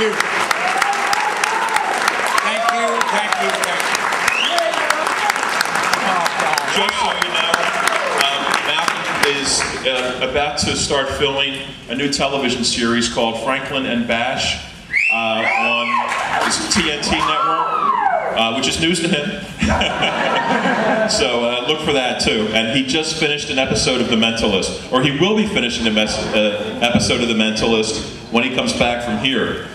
you. Thank you, thank you, thank you. Just so you know, Malcolm is about to start filming a new television series called Franklin and Bash on TNT network, which is news to him. So look for that too. And he just finished an episode of The Mentalist, or he will be finishing an episode of The Mentalist when he comes back from here.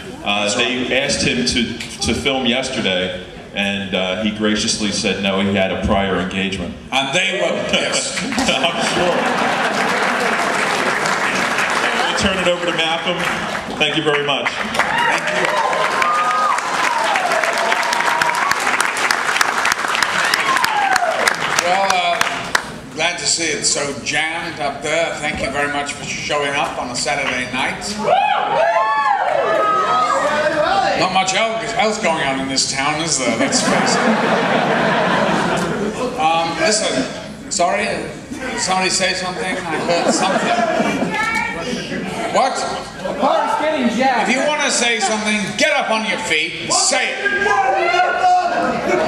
They asked him to film yesterday, and he graciously said no, he had a prior engagement. And they were pissed. I'm sure. We'll turn it over to Malcolm. Thank you very much. Thank you. Well, glad to see it so jammed up there. Thank you very much for showing up on a Saturday night. Not much else going on in this town, is there? Let's face it. Listen, sorry, did somebody say something? I heard something. What? The park's getting jacked. If you want to say something, get up on your feet and say it.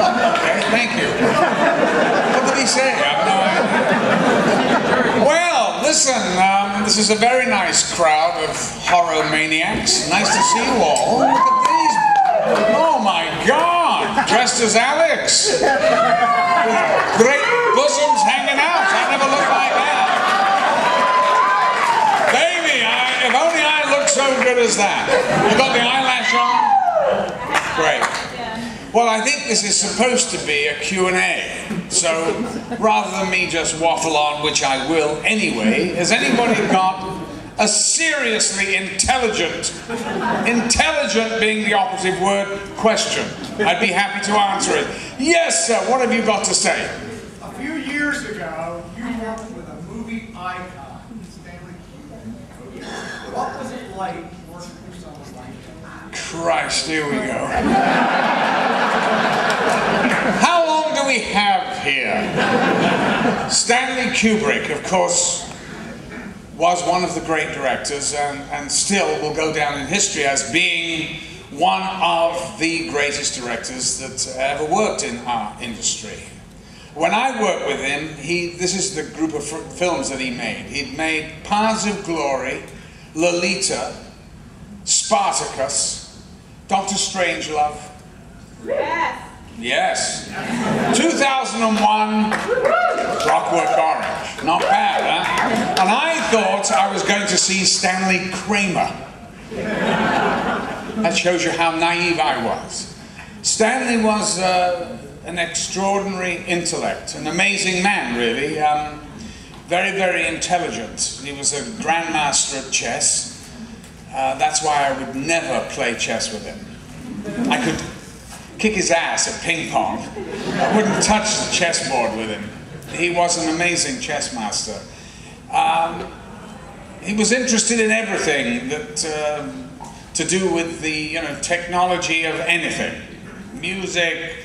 Okay, thank you. What did he say? I have no idea. Well, listen, this is a very nice crowd of horror maniacs. Nice to see you all. Look at these. Oh my God! Dressed as Alex. With great bosoms hanging out. I never looked like that. Baby, if only I looked so good as that. You got the eyelash on? Great. Well, I think this is supposed to be a Q&A. So, rather than me just waffle on, which I will anyway, has anybody got a seriously intelligent being the operative word, question? I'd be happy to answer it. Yes, sir, what have you got to say? A few years ago, you worked with a movie icon, Stanley Kubrick. What was it like working with someone like that? Christ, here we go. How long do we have here? Stanley Kubrick, of course, was one of the great directors and still will go down in history as being one of the greatest directors that ever worked in our industry. When I worked with him, this is the group of films that he made. He'd made Paths of Glory, Lolita, Spartacus, Dr. Strangelove. Yes. Yes. 2001, Clockwork Orange. Not bad, huh? And I thought I was going to see Stanley Kramer. That shows you how naive I was. Stanley was an extraordinary intellect, an amazing man, really. Very, very intelligent. He was a grandmaster at chess. That's why I would never play chess with him. I could kick his ass at ping pong. I wouldn't touch the chessboard with him. He was an amazing chess master. He was interested in everything that to do with the technology of anything, music,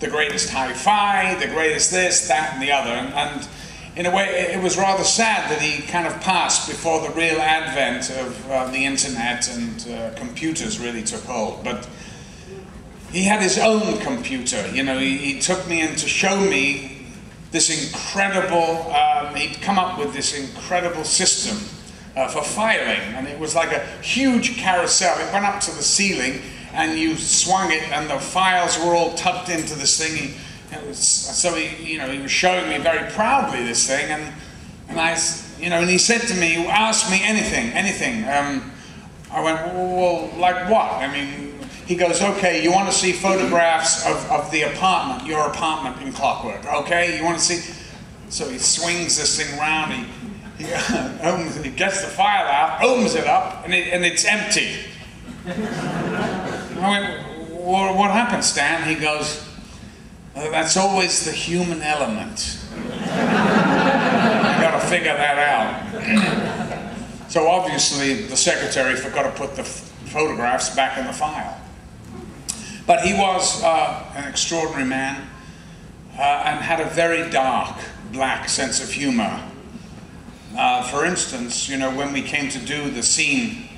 the greatest hi-fi, the greatest this, that, and the other. And in a way, it was rather sad that he kind of passed before the real advent of the internet and computers really took hold. But he had his own computer, he took me in to show me this incredible, he'd come up with this incredible system for filing, and it was like a huge carousel. It went up to the ceiling, and you swung it, and the files were all tucked into this thing. So he, he was showing me very proudly this thing, and he said to me, ask me anything, anything. I went, well, like what? I mean. He goes, okay, you want to see photographs of the apartment, your apartment in Clockwork, okay? You want to see? So he swings this thing around, he gets the file out, opens it up, and it's empty. I went, well, what happened, Stan? He goes, that's always the human element. I got to figure that out. So obviously, the secretary forgot to put the photographs back in the file. But he was an extraordinary man and had a very dark, black sense of humor. For instance, when we came to do the scene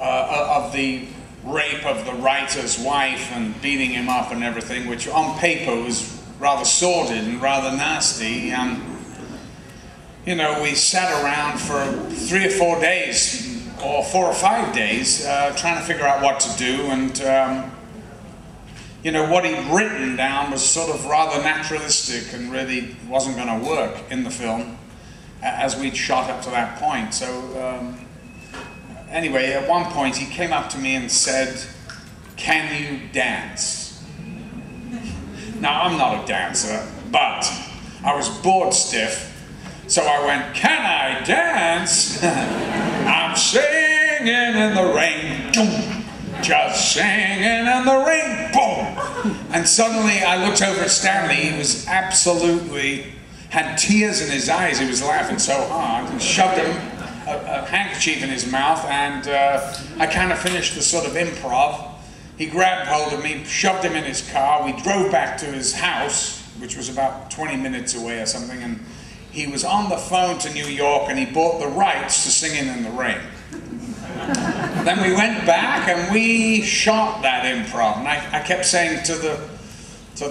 of the rape of the writer's wife and beating him up and everything, which on paper was rather sordid and rather nasty. And you know, we sat around for 3 or 4 days, or 4 or 5 days, trying to figure out what to do. And you know, what he'd written down was sort of rather naturalistic and really wasn't going to work in the film as we'd shot up to that point. So anyway, at one point he came up to me and said, "Can you dance?" Now, I'm not a dancer, but I was bored stiff, so I went, "Can I dance? I'm singing in the rain, doom, just singing in the rain, boom." And suddenly I looked over at Stanley. He was absolutely, had tears in his eyes. He was laughing so hard, and shoved him a handkerchief in his mouth, and I kind of finished the sort of improv. He grabbed hold of me, shoved him in his car. We drove back to his house, which was about 20 minutes away or something, and he was on the phone to New York, and he bought the rights to Singing in the Rain. Then we went back and we shot that improv, and I kept saying to the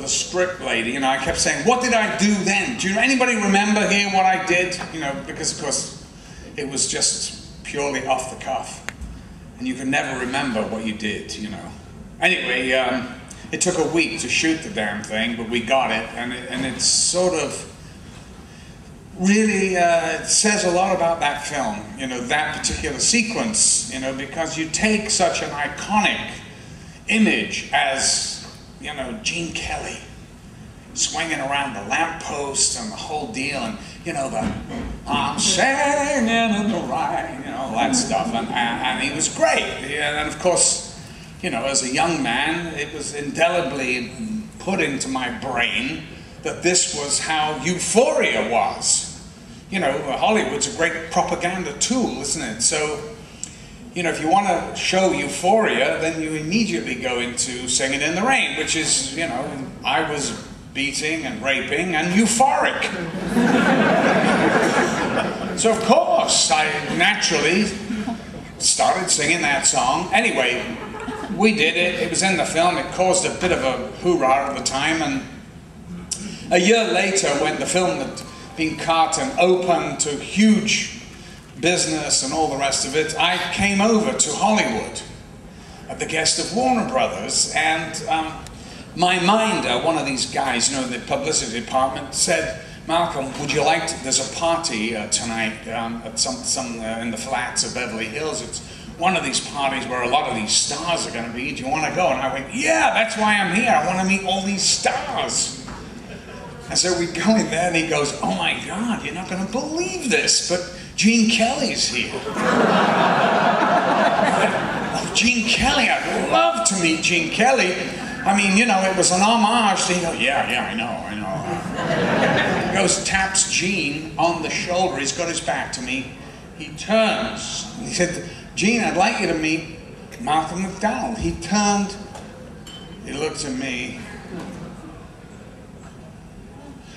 script lady, you know, I kept saying, "What did I do then? Do you, anybody remember here what I did?" You know, because of course it was just purely off the cuff, and you can never remember what you did, you know. Anyway, it took a week to shoot the damn thing, but we got it, and it's sort of really it says a lot about that film, you know, that particular sequence, you know, because you take such an iconic image as, you know, Gene Kelly swinging around the lamppost and the whole deal, and you know, the "I'm singing in the rain," you know, all that stuff, and he was great. And of course, you know, as a young man, it was indelibly put into my brain that this was how Euphoria was. You know, Hollywood's a great propaganda tool, isn't it? So, you know, if you want to show Euphoria, then you immediately go into Singing in the Rain, which is, you know, I was beating and raping and euphoric. So of course, I naturally started singing that song. Anyway, we did it. It was in the film. It caused a bit of a hoorah at the time. And a year later, when the film had been cut and opened to huge business and all the rest of it, I came over to Hollywood at the guest of Warner Brothers, and my minder, one of these guys, you know, in the publicity department, said, "Malcolm, would you like to, there's a party tonight at some in the flats of Beverly Hills. It's one of these parties where a lot of these stars are going to be. Do you want to go?" And I went, "Yeah, that's why I'm here. I want to meet all these stars." And so we go in there, and he goes, "Oh my God, you're not going to believe this, but Gene Kelly's here." "Oh, Gene Kelly, I'd love to meet Gene Kelly. I mean, you know, it was an homage to, you know." Yeah, I know. He goes, taps Gene on the shoulder. He's got his back to me. He turns. He said, "Gene, I'd like you to meet Malcolm McDowell." He turned. He looked at me.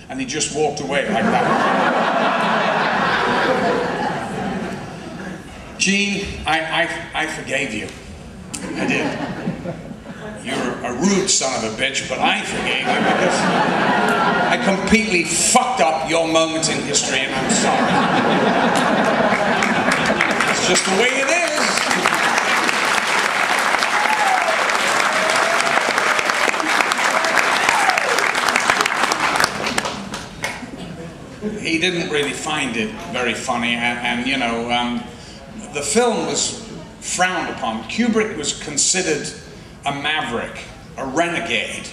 And he just walked away like that. "Gene, I forgave you. I did. You're a rude son of a bitch, but I forgave you because I completely fucked up your moment in history, and I'm sorry. It's just the way it is." He didn't really find it very funny, and you know, the film was frowned upon. Kubrick was considered a maverick, a renegade.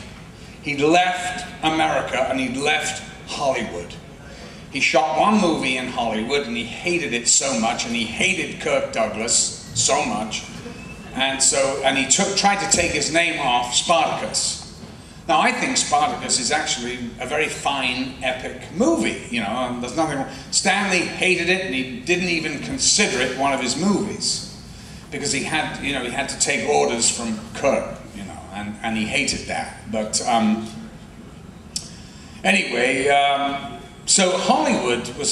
He'd left America and he'd left Hollywood. He shot one movie in Hollywood and he hated it so much, and he hated Kirk Douglas so much. And so, and he tried to take his name off Spartacus. Now, I think Spartacus is actually a very fine, epic movie, you know, and there's nothing wrong. Stanley hated it, and he didn't even consider it one of his movies, because he had, you know, he had to take orders from Kirk, you know, and he hated that. But anyway, so Hollywood was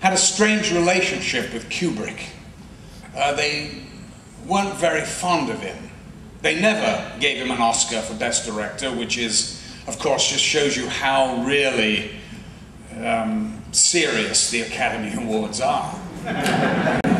had a strange relationship with Kubrick. They weren't very fond of him. They never gave him an Oscar for Best Director, which is, of course, just shows you how really serious the Academy Awards are.